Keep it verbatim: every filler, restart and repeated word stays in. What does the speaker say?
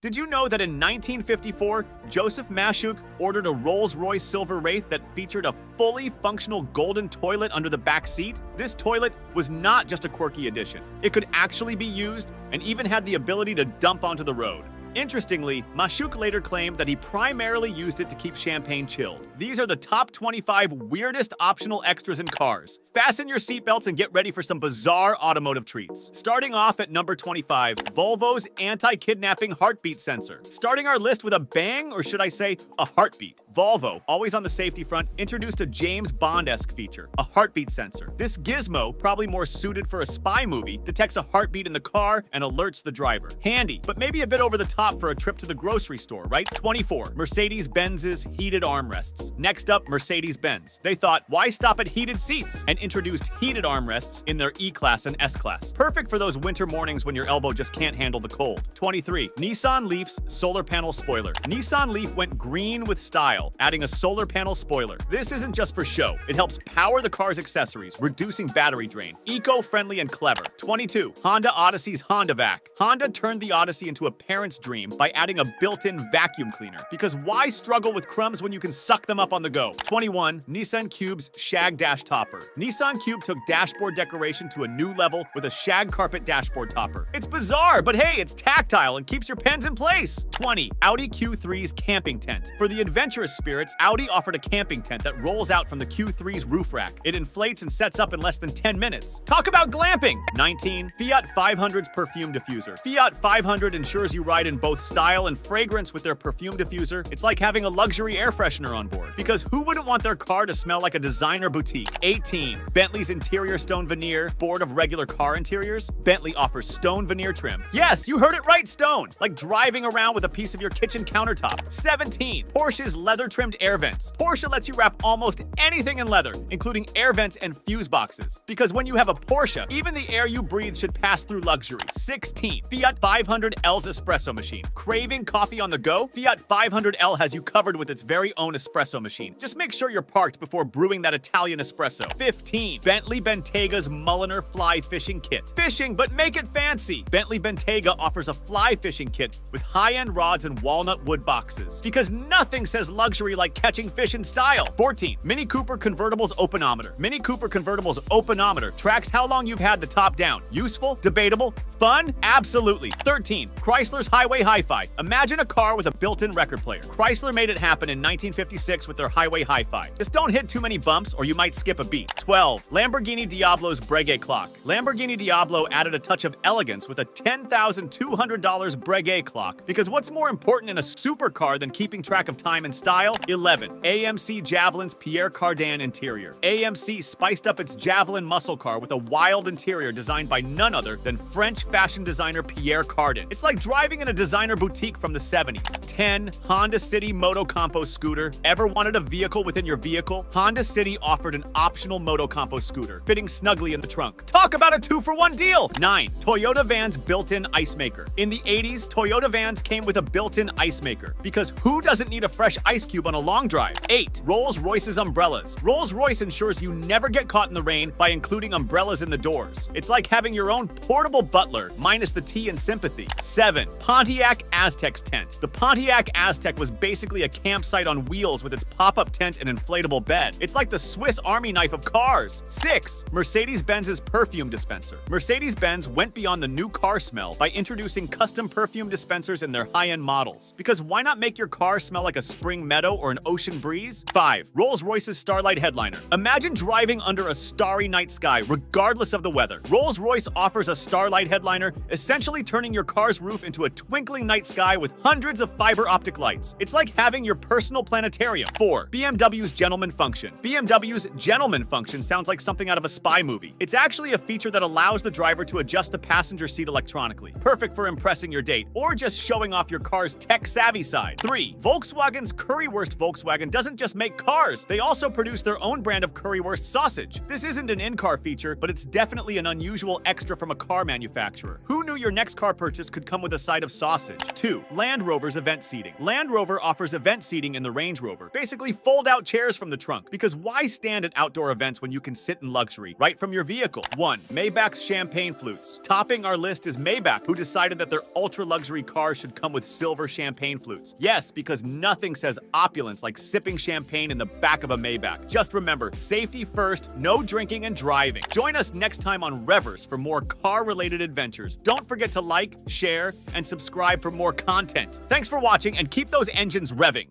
Did you know that in nineteen fifty-four, Joseph Mashuk ordered a Rolls-Royce Silver Wraith that featured a fully functional golden toilet under the back seat? This toilet was not just a quirky addition. It could actually be used and even had the ability to dump onto the road. Interestingly, Mashuk later claimed that he primarily used it to keep champagne chilled. These are the top twenty-five weirdest optional extras in cars. Fasten your seatbelts and get ready for some bizarre automotive treats. Starting off at number twenty-five, Volvo's anti-kidnapping heartbeat sensor. Starting our list with a bang, or should I say, a heartbeat. Volvo, always on the safety front, introduced a James Bond-esque feature, a heartbeat sensor. This gizmo, probably more suited for a spy movie, detects a heartbeat in the car and alerts the driver. Handy, but maybe a bit over the top for a trip to the grocery store, right? twenty-four, Mercedes-Benz's heated armrests. Next up, Mercedes-Benz. They thought, why stop at heated seats? And introduced heated armrests in their E-Class and S-Class. Perfect for those winter mornings when your elbow just can't handle the cold. twenty-three, Nissan Leaf's solar panel spoiler. Nissan Leaf went green with style, adding a solar panel spoiler. This isn't just for show. It helps power the car's accessories, reducing battery drain. Eco-friendly and clever. twenty-two, Honda Odyssey's Honda Vac. Honda turned the Odyssey into a parent's dream by adding a built-in vacuum cleaner, because why struggle with crumbs when you can suck them up on the go? twenty-one, Nissan Cube's Shag Dash Topper. Nissan Cube took dashboard decoration to a new level with a shag carpet dashboard topper. It's bizarre, but hey, it's tactile and keeps your pens in place. twenty, Audi Q three's camping tent. For the adventurous spirits, Audi offered a camping tent that rolls out from the Q three's roof rack. It inflates and sets up in less than ten minutes. Talk about glamping! nineteen, Fiat five hundred's perfume diffuser. Fiat five hundred ensures you ride in both style and fragrance with their perfume diffuser. It's like having a luxury air freshener on board, because who wouldn't want their car to smell like a designer boutique? eighteen, Bentley's interior stone veneer. Bored of regular car interiors? Bentley offers stone veneer trim. Yes, you heard it right, stone! Like driving around with a piece of your kitchen countertop. seventeen, Porsche's leather trimmed air vents. Porsche lets you wrap almost anything in leather, including air vents and fuse boxes. Because when you have a Porsche, even the air you breathe should pass through luxury. sixteen, Fiat five hundred L's espresso machine. Craving coffee on the go? Fiat five hundred L has you covered with its very own espresso machine. Just make sure you're parked before brewing that Italian espresso. fifteen, Bentley Bentega's Mulliner fly fishing kit. Fishing, but make it fancy! Bentley Bentayga offers a fly fishing kit with high-end rods and walnut wood boxes. Because nothing says luxury Luxury like catching fish in style. fourteen, Mini Cooper Convertible's Openometer. Mini Cooper Convertible's Openometer tracks how long you've had the top down. Useful? Debatable? Fun? Absolutely. thirteen, Chrysler's Highway Hi-Fi. Imagine a car with a built-in record player. Chrysler made it happen in nineteen fifty-six with their Highway Hi-Fi. Just don't hit too many bumps or you might skip a beat. twelve, Lamborghini Diablo's Breguet clock. Lamborghini Diablo added a touch of elegance with a ten thousand two hundred dollar Breguet clock, because what's more important in a supercar than keeping track of time and style? eleven, A M C Javelin's Pierre Cardin interior. A M C spiced up its Javelin muscle car with a wild interior designed by none other than French fashion designer Pierre Cardin. It's like driving in a designer boutique from the seventies. ten, Honda City Moto Compo scooter. Ever wanted a vehicle within your vehicle? Honda City offered an optional Moto Compo scooter, fitting snugly in the trunk. Talk about a two-for-one deal! nine, Toyota Van's built-in ice maker. In the eighties, Toyota Vans came with a built-in ice maker, because who doesn't need a fresh ice cube on a long drive? eight, Rolls-Royce's umbrellas. Rolls-Royce ensures you never get caught in the rain by including umbrellas in the doors. It's like having your own portable butler, minus the tea and sympathy. seven, Pontiac Aztec's tent. The Pontiac Aztec was basically a campsite on wheels with its pop-up tent and inflatable bed. It's like the Swiss Army knife of cars. six, Mercedes-Benz's perfume dispenser. Mercedes-Benz went beyond the new car smell by introducing custom perfume dispensers in their high-end models. Because why not make your car smell like a spring meadow or an ocean breeze? five, Rolls-Royce's Starlight Headliner. Imagine driving under a starry night sky, regardless of the weather. Rolls-Royce offers a Starlight Headliner, essentially turning your car's roof into a twinkling night sky with hundreds of fiber optic lights. It's like having your personal planetarium. four, B M W's Gentleman Function. B M W's Gentleman Function sounds like something out of a spy movie. It's actually a feature that allows the driver to adjust the passenger seat electronically. Perfect for impressing your date, or just showing off your car's tech-savvy side. three, Volkswagen's Currywurst Currywurst Volkswagen doesn't just make cars, they also produce their own brand of Currywurst sausage. This isn't an in-car feature, but it's definitely an unusual extra from a car manufacturer. Who knew your next car purchase could come with a side of sausage? two. Land Rover's event seating. Land Rover offers event seating in the Range Rover. Basically fold-out chairs from the trunk, because why stand at outdoor events when you can sit in luxury right from your vehicle? one. Maybach's champagne flutes. Topping our list is Maybach, who decided that their ultra-luxury cars should come with silver champagne flutes. Yes, because nothing says opulence like sipping champagne in the back of a Maybach. Just remember, safety first, no drinking and driving. Join us next time on Revers for more car-related adventures. Don't forget to like, share, and subscribe for more content. Thanks for watching, and keep those engines revving.